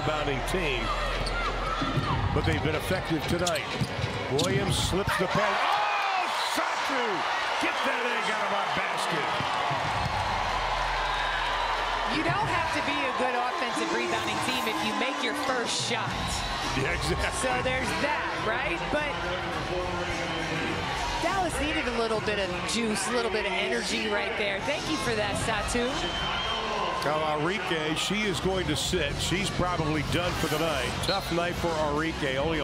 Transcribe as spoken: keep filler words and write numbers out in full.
rebounding team, but they've been effective tonight. Williams slips the pen. Oh, Satou! Get that egg out of our basket. You don't have to be a good offensive rebounding team if you make your first shot. Yeah, exactly. So there's that, right? But Dallas needed a little bit of juice, a little bit of energy right there. Thank you for that, Satou. Now, Arike, she is going to sit. She's probably done for the night. Tough night for Arike. Only